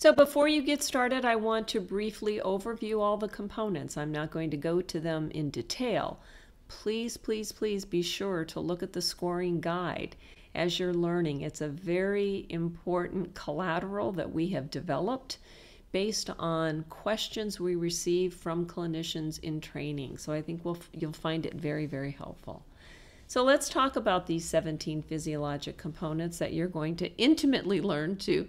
So before you get started, I want to briefly overview all the components. I'm not going to go to them in detail. Please, please, please be sure to look at the scoring guide as you're learning. It's a very important collateral that we have developed based on questions we receive from clinicians in training. So I think you'll find it very, very helpful. So let's talk about these 17 physiologic components that you're going to intimately learn to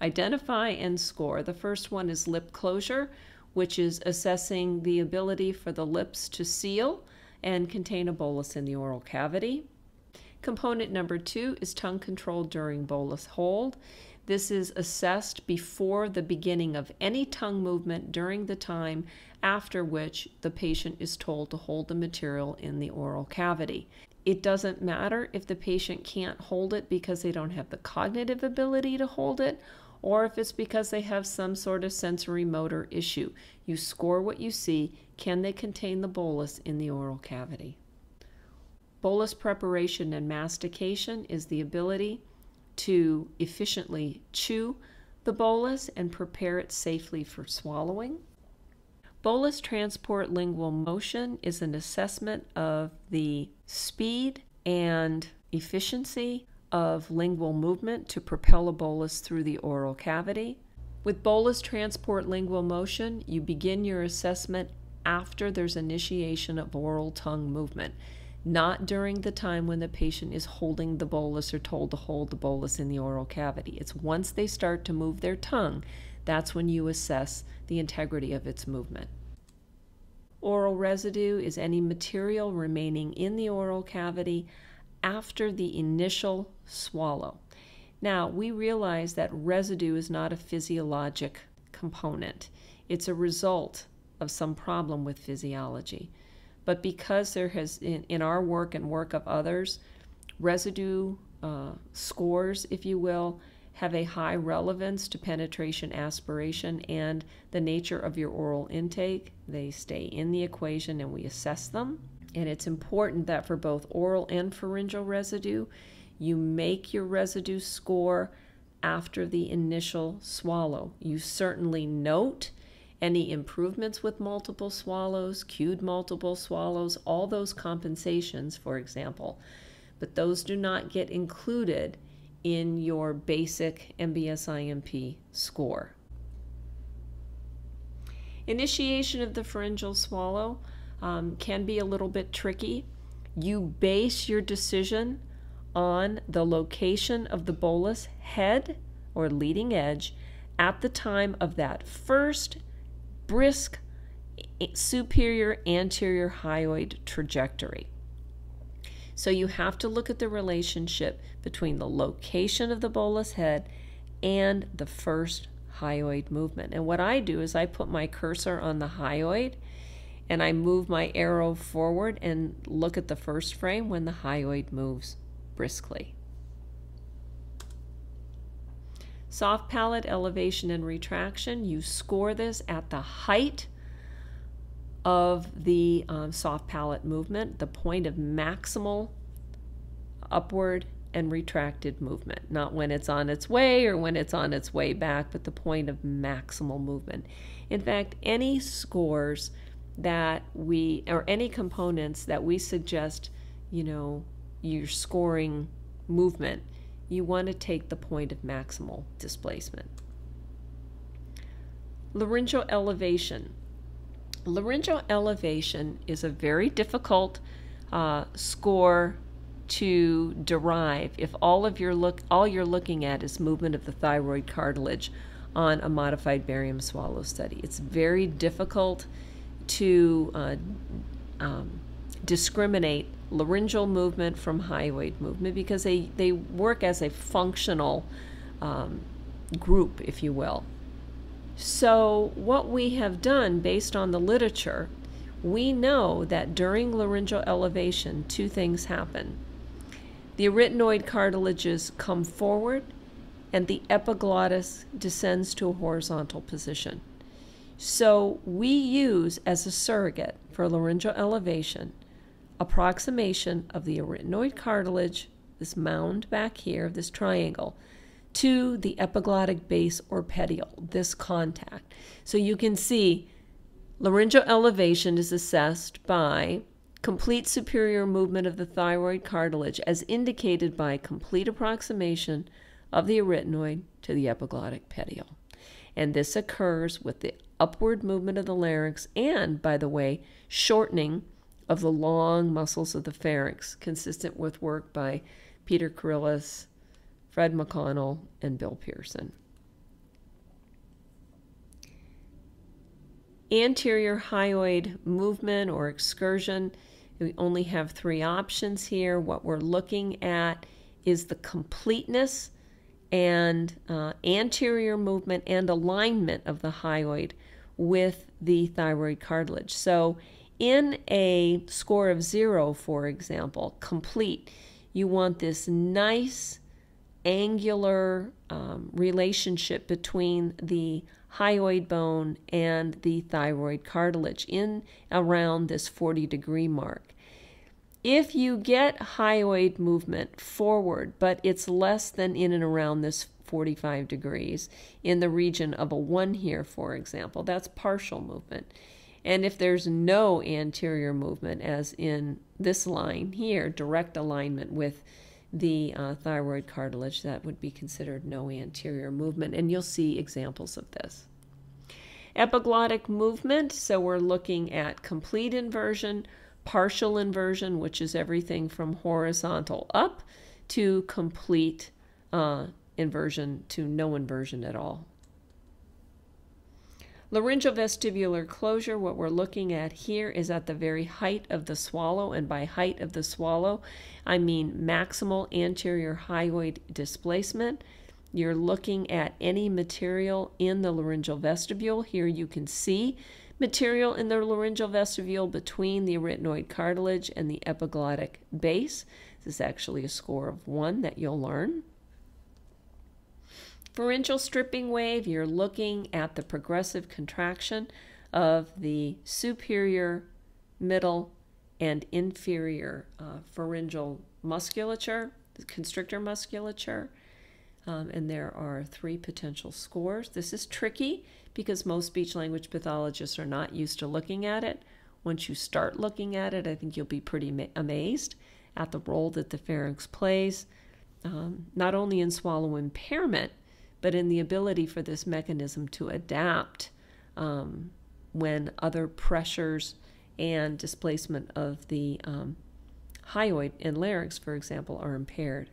identify and score. The first one is lip closure, which is assessing the ability for the lips to seal and contain a bolus in the oral cavity. Component number 2 is tongue control during bolus hold. This is assessed before the beginning of any tongue movement during the time after which the patient is told to hold the material in the oral cavity. It doesn't matter if the patient can't hold it because they don't have the cognitive ability to hold it, or if it's because they have some sort of sensory motor issue. You score what you see. Can they contain the bolus in the oral cavity? Bolus preparation and mastication is the ability to efficiently chew the bolus and prepare it safely for swallowing. Bolus transport lingual motion is an assessment of the speed and efficiency of lingual movement to propel a bolus through the oral cavity. With bolus transport lingual motion, you begin your assessment after there's initiation of oral tongue movement, not during the time when the patient is holding the bolus or told to hold the bolus in the oral cavity. It's once they start to move their tongue, that's when you assess the integrity of its movement. Oral residue is any material remaining in the oral cavity after the initial swallow. Now, we realize that residue is not a physiologic component. It's a result of some problem with physiology. But because there has, in our work and work of others, residue scores, if you will, have a high relevance to penetration, aspiration, and the nature of your oral intake. They stay in the equation and we assess them. And it's important that for both oral and pharyngeal residue, you make your residue score after the initial swallow. You certainly note any improvements with multiple swallows, cued multiple swallows, all those compensations, for example, but those do not get included in your basic MBSImp score. Initiation of the pharyngeal swallow can be a little bit tricky. You base your decision on the location of the bolus head or leading edge at the time of that first brisk superior anterior hyoid trajectory. So you have to look at the relationship between the location of the bolus head and the first hyoid movement. And what I do is I put my cursor on the hyoid and I move my arrow forward and look at the first frame when the hyoid moves briskly. Soft palate elevation and retraction, you score this at the height of the soft palate movement, the point of maximal upward and retracted movement, not when it's on its way or when it's on its way back, but the point of maximal movement. In fact, any scores that we, or any components that we suggest, you know, you're scoring movement, you want to take the point of maximal displacement. Laryngeal elevation. Laryngeal elevation is a very difficult score to derive if all you're looking at is movement of the thyroid cartilage on a modified barium swallow study. It's very difficult to discriminate laryngeal movement from hyoid movement because they work as a functional group, if you will. So what we have done based on the literature, we know that during laryngeal elevation, two things happen. The arytenoid cartilages come forward and the epiglottis descends to a horizontal position. So we use as a surrogate for laryngeal elevation approximation of the arytenoid cartilage, this mound back here, this triangle, to the epiglottic base or petiole, this contact. So you can see laryngeal elevation is assessed by complete superior movement of the thyroid cartilage as indicated by complete approximation of the arytenoid to the epiglottic petiole. And this occurs with the upward movement of the larynx and, by the way, shortening of the long muscles of the pharynx, consistent with work by Peter Carillas, Fred McConnell, and Bill Pearson. Anterior hyoid movement or excursion, we only have three options here. What we're looking at is the completeness and anterior movement and alignment of the hyoid with the thyroid cartilage. So in a score of 0, for example, complete, you want this nice angular relationship between the hyoid bone and the thyroid cartilage in around this 40-degree mark. If you get hyoid movement forward, but it's less than in and around this 45 degrees in the region of a 1 here, for example, that's partial movement. And if there's no anterior movement, as in this line here, direct alignment with the thyroid cartilage, that would be considered no anterior movement, and you'll see examples of this. Epiglottic movement, so we're looking at complete inversion, partial inversion, which is everything from horizontal up to complete inversion to no inversion at all. Laryngeovestibular closure, what we're looking at here is at the very height of the swallow, and by height of the swallow, I mean maximal anterior hyoid displacement. You're looking at any material in the laryngeal vestibule. Here you can see material in the laryngeal vestibule between the arytenoid cartilage and the epiglottic base. This is actually a score of 1 that you'll learn. Pharyngeal stripping wave, you're looking at the progressive contraction of the superior, middle, and inferior pharyngeal musculature, the constrictor musculature, and there are 3 potential scores. This is tricky because most speech-language pathologists are not used to looking at it. Once you start looking at it, I think you'll be pretty amazed at the role that the pharynx plays, not only in swallow impairment, but in the ability for this mechanism to adapt when other pressures and displacement of the hyoid and larynx, for example, are impaired.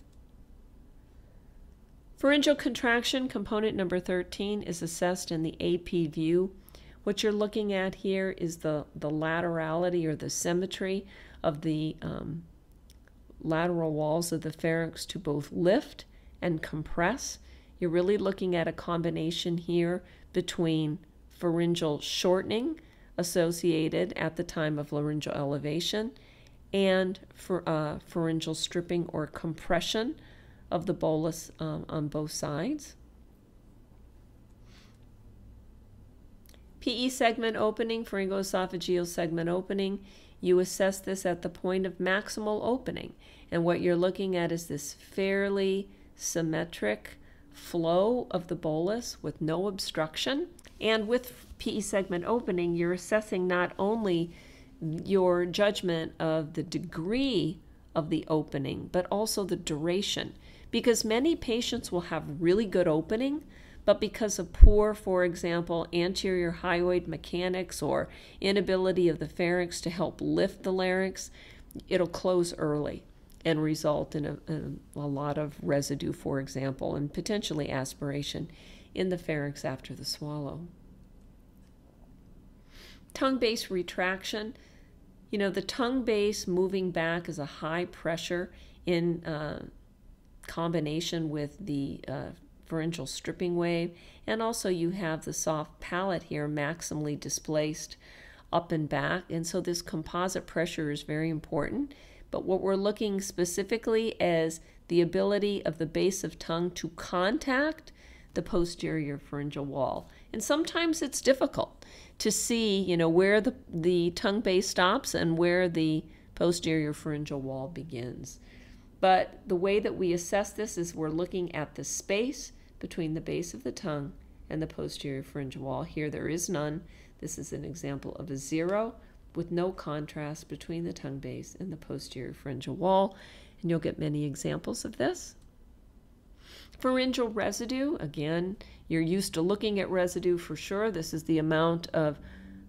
Pharyngeal contraction, component number 13, is assessed in the AP view. What you're looking at here is the laterality or the symmetry of the lateral walls of the pharynx to both lift and compress. You're really looking at a combination here between pharyngeal shortening associated at the time of laryngeal elevation and for pharyngeal stripping or compression of the bolus on both sides. PE segment opening, pharyngoesophageal segment opening, you assess this at the point of maximal opening, and what you're looking at is this fairly symmetric flow of the bolus with no obstruction. And with PE segment opening, you're assessing not only your judgment of the degree of the opening, but also the duration, because many patients will have really good opening, but because of poor, for example, anterior hyoid mechanics or inability of the pharynx to help lift the larynx, it'll close early and result in a lot of residue, for example, and potentially aspiration in the pharynx after the swallow. Tongue base retraction. You know, the tongue base moving back is a high pressure in combination with the pharyngeal stripping wave, and also you have the soft palate here maximally displaced up and back, and so this composite pressure is very important. But what we're looking specifically is the ability of the base of tongue to contact the posterior pharyngeal wall, and sometimes it's difficult to see, you know, where the tongue base stops and where the posterior pharyngeal wall begins. But the way that we assess this is we're looking at the space between the base of the tongue and the posterior pharyngeal wall. Here there is none. This is an example of a zero with no contrast between the tongue base and the posterior pharyngeal wall. And you'll get many examples of this. Pharyngeal residue, again, you're used to looking at residue for sure. This is the amount of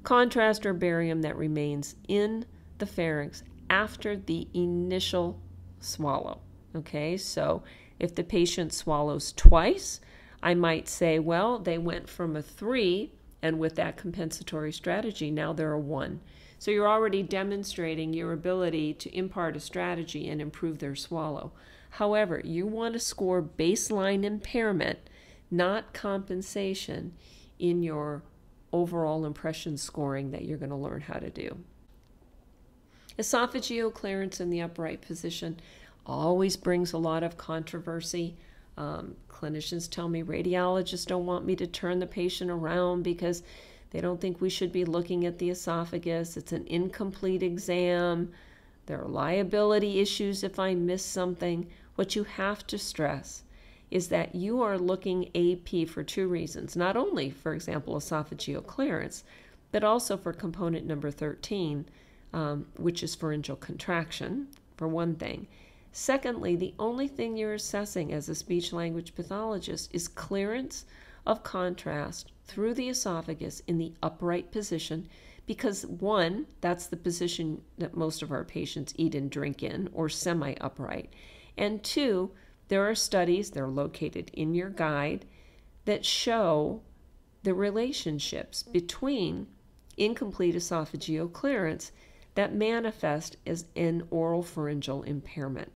contrast or barium that remains in the pharynx after the initial swallow. Okay, so if the patient swallows twice, I might say, well, they went from a 3, and with that compensatory strategy, now they're a 1. So you're already demonstrating your ability to impart a strategy and improve their swallow. However, you want to score baseline impairment, not compensation, in your overall impression scoring that you're going to learn how to do. Esophageal clearance in the upright position always brings a lot of controversy. Clinicians tell me radiologists don't want me to turn the patient around because they don't think we should be looking at the esophagus. It's an incomplete exam. There are liability issues if I miss something. What you have to stress is that you are looking AP for two reasons, not only, for example, esophageal clearance, but also for component number 13, which is pharyngeal contraction, for one thing. Secondly, the only thing you're assessing as a speech-language pathologist is clearance of contrast through the esophagus in the upright position because, one, that's the position that most of our patients eat and drink in, or semi-upright, and two, there are studies, they're located in your guide, that show the relationships between incomplete esophageal clearance that manifest as an oral pharyngeal impairment.